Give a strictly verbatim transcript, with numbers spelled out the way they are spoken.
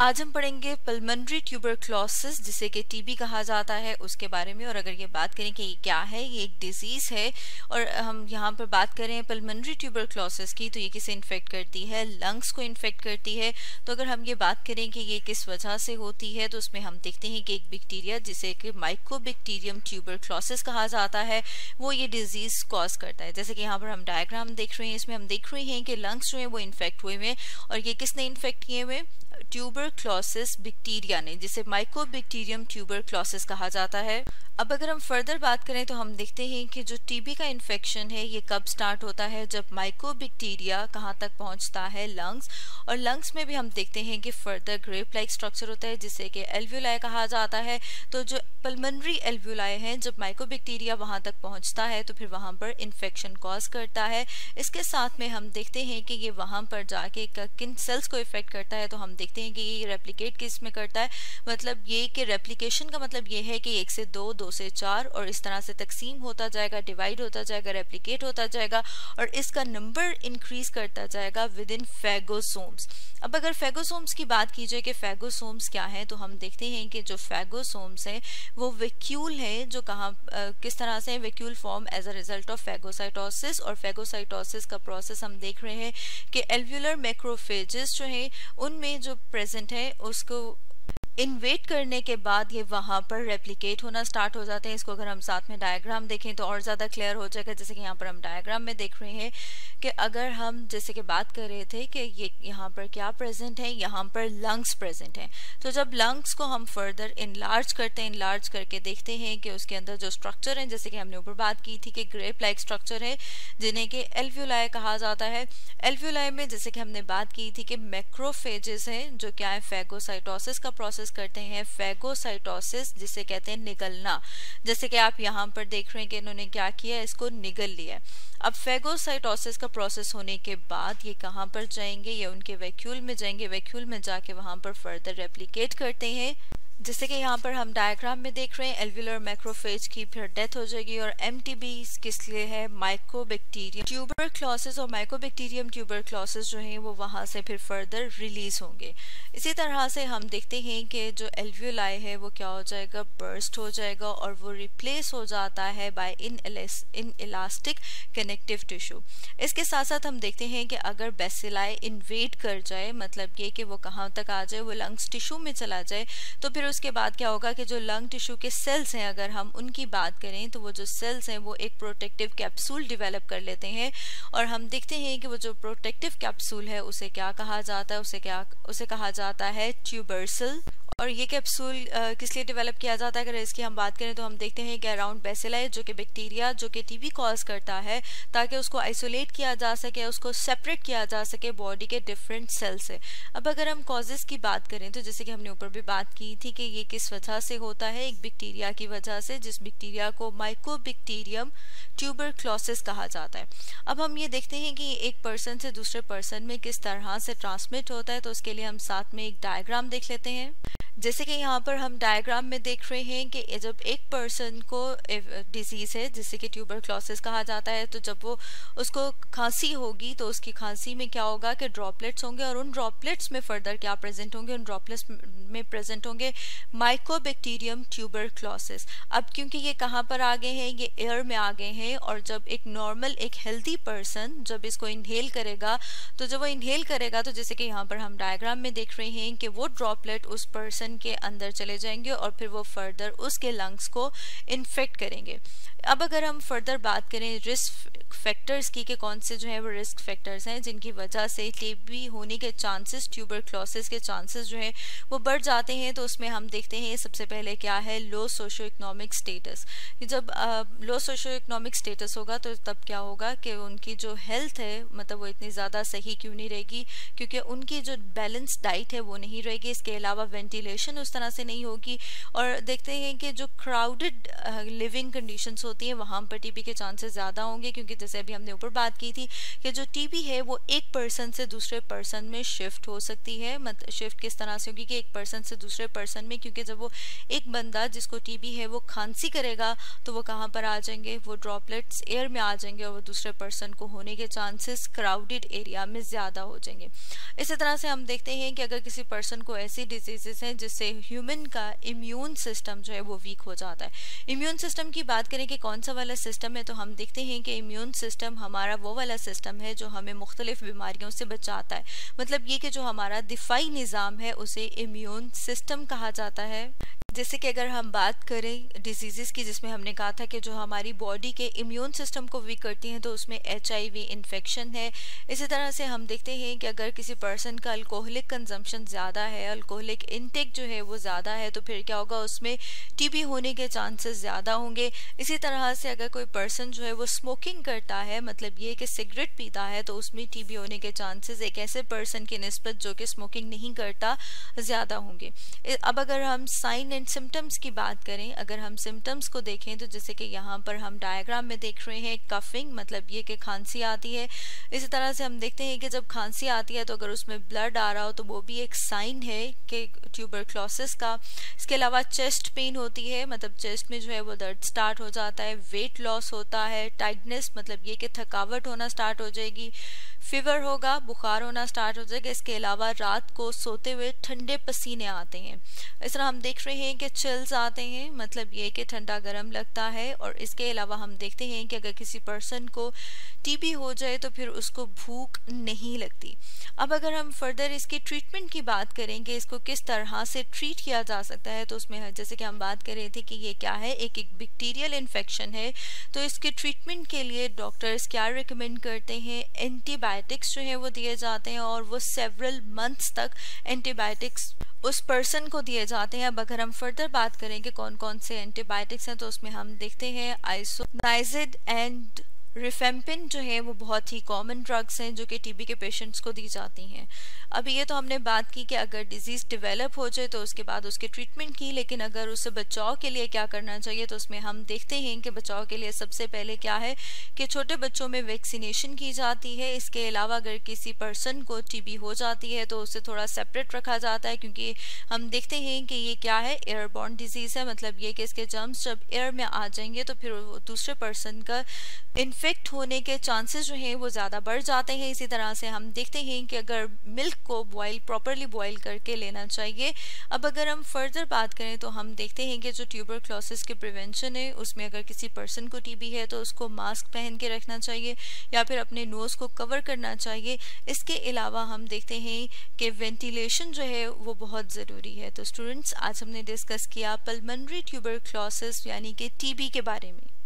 आज हम पढ़ेंगे पल्मोनरी ट्यूबरक्लोसिस, जिसे कि टीबी कहा जाता है, उसके बारे में। और अगर ये बात करें कि ये क्या है, ये एक डिजीज़ है। और हम यहाँ पर बात करें पल्मोनरी ट्यूबरक्लोसिस की, तो ये किसे इन्फेक्ट करती है? लंग्स को इन्फेक्ट करती है। तो अगर हम ये बात करें कि ये किस वजह से होती है, तो उसमें हम देखते हैं कि एक बैक्टीरिया जिसे कि माइकोबैक्टीरियम ट्यूबरक्लोसिस कहा जाता है, वो ये डिजीज़ कॉज करता है। जैसे कि यहाँ पर हम डायग्राम देख रहे हैं, इसमें हम देख रहे हैं कि लंग्स जो हैं वो इन्फेक्ट हुए हैं। और ये किसने इन्फेक्ट किए हुए? ट्यूबरक्लोसिस बैक्टीरिया ने, जिसे माइकोबैक्टीरियम ट्यूबरक्लोसिस कहा जाता है। अब अगर हम फर्दर बात करें तो हम देखते हैं कि जो टीबी का इन्फेक्शन है ये कब स्टार्ट होता है, जब माइकोबैक्टीरिया कहाँ तक पहुँचता है? लंग्स। और लंग्स में भी हम देखते हैं कि फर्दर ग्रेप लाइक स्ट्रक्चर होता है जिसे कि एल्वियोलाई कहा जाता है। तो जो पल्मोनरी एल्वियोलाई हैं, जब माइकोबैक्टीरिया वहाँ तक पहुँचता है तो फिर वहाँ पर इन्फेक्शन कॉज करता है। इसके साथ में हम देखते हैं कि ये वहाँ पर जाके किन सेल्स को इफेक्ट करता है, तो हम देखते हैं कि ये रेप्लिकेट किस में करता है। मतलब ये कि रेप्लिकेशन का मतलब ये है कि एक से दो, दो से चार, और इस तरह से तकसीम होता जाएगा, डिवाइड होता जाएगा, रेप्लिकेट होता जाएगा, और इसका नंबर इंक्रीज करता जाएगा विद इन फैगोसोम्स। अब अगर फैगोसोम्स की बात की जाए कि फैगोसोम्स क्या हैं, तो हम देखते हैं कि जो फैगोसोम्स हैं वो वेक्यूल हैं, जो कहाँ किस तरह से vacuole form as a result of phagocytosis. और फैगोसाइटोसिस का प्रोसेस हम देख रहे हैं कि एल्व्यूलर मैक्रोफेजेस जो हैं उनमें जो प्रेजेंट है उसको इन्वेट करने के बाद ये वहाँ पर रेप्लिकेट होना स्टार्ट हो जाते हैं। इसको अगर हम साथ में डायग्राम देखें तो और ज़्यादा क्लियर हो जाएगा। जैसे कि यहाँ पर हम डायग्राम में देख रहे हैं कि अगर हम जैसे कि बात कर रहे थे कि ये यहाँ पर क्या प्रेजेंट है, यहाँ पर लंग्स प्रेजेंट हैं। तो जब लंग्स को हम फर्दर इनलार्ज करते हैं, इनलार्ज करके देखते हैं कि उसके अंदर जो स्ट्रक्चर हैं, जैसे कि हमने ऊपर बात की थी कि ग्रेप लाइक स्ट्रक्चर है जिन्हें कि एल्व्यूलाई कहा जाता है। एल्व्यूलाई में जैसे कि हमने बात की थी कि मैक्रोफेजेस हैं, जो क्या है, फैगोसाइटोसिस का प्रोसेस करते हैं। फैगोसाइटोसिस जिसे कहते हैं निगलना, जैसे कि आप यहाँ पर देख रहे हैं कि इन्होंने क्या किया, इसको निगल लिया। अब फैगोसाइटोसिस का प्रोसेस होने के बाद ये कहाँ पर जाएंगे, ये उनके वैक्यूल में जाएंगे। वैक्यूल में जाके वहाँ पर फर्दर रेप्लिकेट करते हैं, जैसे कि यहाँ पर हम डायग्राम में देख रहे हैं। एल्व्यूलर मैक्रोफेज की फिर डेथ हो जाएगी। और एमटीबी किस लिए है? माइकोबैक्टीरियम ट्यूबरक्लोसिस और माइकोबैक्टीरियम ट्यूबरक्लोसिस जो हैं वो वहाँ से फिर फर्दर रिलीज होंगे। इसी तरह से हम देखते हैं कि जो एल्व्यूलाई है वो क्या हो जाएगा, बर्स्ट हो जाएगा, और वो रिप्लेस हो जाता है by inelastic connective tissue. इसके साथ साथ हम देखते हैं कि अगर बैसिलाई इन्वेड कर जाए, मतलब ये कि वो कहाँ तक आ जाए, वो लंग्स टिश्यू में चला जाए, तो फिर उसके बाद क्या होगा कि जो लंग टिश्यू के सेल्स हैं, अगर हम उनकी बात करें तो वो जो सेल्स हैं वो एक प्रोटेक्टिव कैप्सूल डेवलप कर लेते हैं। और हम देखते हैं कि वो जो प्रोटेक्टिव कैप्सूल है उसे क्या कहा जाता है, उसे क्या उसे कहा जाता है ट्यूबरसल। और ये कैप्सूल किस लिए डेवलप किया जाता है, अगर इसकी हम बात करें तो हम देखते हैं कि अराउंड बैसिलाई, जो कि बैक्टीरिया जो कि टीबी कॉज करता है, ताकि उसको आइसोलेट किया जा सके, उसको सेपरेट किया जा सके बॉडी के डिफरेंट सेल से। अब अगर हम कॉजेज़ की बात करें तो जैसे कि हमने ऊपर भी बात की थी कि ये किस वजह से होता है, एक बैक्टीरिया की वजह से, जिस बैक्टीरिया को माइकोबैक्टीरियम ट्यूबरक्लोसिस कहा जाता है। अब हम ये देखते हैं कि एक पर्सन से दूसरे पर्सन में किस तरह से ट्रांसमिट होता है, तो उसके लिए हम साथ में एक डायग्राम देख लेते हैं। जैसे कि यहाँ पर हम डायग्राम में देख रहे हैं कि जब एक पर्सन को डिजीज़ है जिसे कि ट्यूबरक्लोसिस कहा जाता है, तो जब वो उसको खांसी होगी तो उसकी खांसी में क्या होगा कि ड्रॉपलेट्स होंगे, और उन ड्रॉपलेट्स में फर्दर क्या प्रेजेंट होंगे, उन ड्रॉपलेट्स में प्रेजेंट होंगे माइकोबैक्टीरियम ट्यूबरक्लोसिस। अब क्योंकि ये कहाँ पर आगे हैं, ये एयर में आगे हैं, और जब एक नॉर्मल एक हेल्दी पर्सन जब इसको इन्हेल करेगा, तो जब वो इन्हेल करेगा तो जैसे कि यहाँ पर हम डायग्राम में देख रहे हैं कि वो ड्रॉपलेट उस पर्सन के अंदर चले जाएंगे और फिर वो फर्दर उसके लंग्स को इन्फेक्ट करेंगे। अब अगर हम फर्दर बात करें रिस्क फैक्टर्स की कि कौन से जो है वो रिस्क फैक्टर्स हैं जिनकी वजह से टीबी होने के चांसेस, ट्यूबरक्लोसिस के चांसेस जो हैं वो बढ़ जाते हैं, तो उसमें हम देखते हैं सबसे पहले क्या है, लो सोशो इकनॉमिक स्टेटस। जब आ, लो सोशो इकनॉमिक स्टेटस होगा तो तब क्या होगा कि उनकी जो हेल्थ है, मतलब वो इतनी ज़्यादा सही क्यों नहीं रहेगी, क्योंकि उनकी जो बैलेंस डाइट है वो नहीं रहेगी। इसके अलावा वेंटिलेशन उस तरह से नहीं होगी, और देखते हैं कि जो क्राउडेड लिविंग कंडीशंस होती है वहाँ पर टीबी के चांसेस ज़्यादा होंगे, क्योंकि जैसे अभी हमने ऊपर बात की थी कि जो टीबी है वो एक पर्सन से दूसरे पर्सन में शिफ्ट हो सकती है। मतलब शिफ्ट किस तरह से होगी कि एक पर्सन से दूसरे पर्सन में, क्योंकि जब वो एक बंदा जिसको टीबी है वो खांसी करेगा तो वो कहाँ पर आ जाएंगे, वो ड्रॉपलेट्स एयर में आ जाएंगे और वो दूसरे पर्सन को होने के चांसेस क्राउडेड एरिया में ज़्यादा हो जाएंगे। इसी तरह से हम देखते हैं कि अगर किसी पर्सन को ऐसी डिजीजेस हैं जिससे ह्यूमन का इम्यून सिस्टम जो है वो वीक हो जाता है। इम्यून सिस्टम की बात करें कि कौन सा वाला सिस्टम है, तो हम देखते हैं कि इम्यून सिस्टम हमारा वो वाला सिस्टम है जो हमें मुख्तलिफ बीमारियों से बचाता है। मतलब ये कि जो हमारा दिफाई निज़ाम है उसे इम्यून सिस्टम कहा जाता है। जैसे कि अगर हम बात करें डिजीज़ की, जिसमें हमने कहा था कि जो हमारी बॉडी के इम्यून सिस्टम को वीक करती हैं, तो उसमें एच आई वी इन्फेक्शन है। इसी तरह से हम देखते हैं कि अगर किसी पर्सन का अल्कोहलिक कंजम्पशन ज़्यादा है, अल्कोहलिक इंटेक जो है वो ज़्यादा है, तो फिर क्या होगा, उसमें टीबी होने के चांसेस ज़्यादा होंगे। इसी तरह से अगर कोई पर्सन जो है वो स्मोकिंग करता है, मतलब ये कि सिगरेट पीता है, तो उसमें टीबी होने के चांसेस एक ऐसे पर्सन की निस्बत जो कि स्मोकिंग नहीं करता ज़्यादा होंगे। अब अगर हम साइन सिम्टम्स की बात करें, अगर हम सिम्टम्स को देखें तो जैसे कि यहाँ पर हम डायग्राम में देख रहे हैं कफिंग, मतलब ये कि खांसी आती है। इसी तरह से हम देखते हैं कि जब खांसी आती है तो अगर उसमें ब्लड आ रहा हो तो वो भी एक साइन है कि ट्यूबरक्लोसिस का। इसके अलावा चेस्ट पेन होती है, मतलब चेस्ट में जो है वो दर्द स्टार्ट हो जाता है। वेट लॉस होता है, टाइटनेस, मतलब ये कि थकावट होना स्टार्ट हो जाएगी। फीवर होगा, बुखार होना स्टार्ट हो जाएगा। इसके अलावा रात को सोते हुए ठंडे पसीने आते हैं। इस तरह हम देख रहे हैं कि चिल्स आते हैं, मतलब ये कि ठंडा गर्म लगता है। और इसके अलावा हम देखते हैं कि अगर किसी पर्सन को टीबी हो जाए तो फिर उसको भूख नहीं लगती। अब अगर हम फर्दर इसके ट्रीटमेंट की बात करें कि इसको किस तरह से ट्रीट किया जा सकता है, तो उसमें जैसे कि हम बात कर रहे थे कि ये क्या है, एक एक बैक्टीरियल इन्फेक्शन है, तो इसके ट्रीटमेंट के लिए डॉक्टर्स क्या रिकमेंड करते हैं, एंटीबायोटिक्स जो है वो दिए जाते हैं और वो सेवरल मंथ्स तक एंटीबायोटिक्स उस पर्सन को दिए जाते हैं। अब अगर हम फर्दर बात करें कि कौन कौन से एंटीबायोटिक्स हैं, तो उसमें हम देखते हैं आइसोनाइजिड एंड रिफेम्पिन जो है वो बहुत ही कॉमन ड्रग्स हैं जो कि टीबी के पेशेंट्स को दी जाती हैं। अभी ये तो हमने बात की कि अगर डिजीज़ डेवलप हो जाए तो उसके बाद उसके ट्रीटमेंट की, लेकिन अगर उससे बचाव के लिए क्या करना चाहिए, तो उसमें हम देखते हैं कि बचाव के लिए सबसे पहले क्या है कि छोटे बच्चों में वैक्सीनेशन की जाती है। इसके अलावा अगर किसी पर्सन को टीबी हो जाती है तो उसे थोड़ा सेपरेट रखा जाता है, क्योंकि हम देखते हैं कि ये क्या है, एयरबॉर्न डिजीज़ है। मतलब ये कि इसके जर्म्स जब एयर में आ जाएंगे तो फिर दूसरे पर्सन का इन्फेक्ट होने के चांसेस जो हैं वो ज़्यादा बढ़ जाते हैं। इसी तरह से हम देखते हैं कि अगर मिल्क को बॉयल प्रॉपरली बॉयल करके लेना चाहिए। अब अगर हम फर्दर बात करें तो हम देखते हैं कि जो ट्यूबरक्लोसिस के प्रिवेंशन है उसमें अगर किसी पर्सन को टीबी है तो उसको मास्क पहन के रखना चाहिए या फिर अपने नोज़ को कवर करना चाहिए। इसके अलावा हम देखते हैं कि वेंटिलेशन जो है वो बहुत ज़रूरी है। तो स्टूडेंट्स, आज हमने डिस्कस किया पल्मनरी ट्यूबरक्लोसिस यानी कि टीबी के बारे में।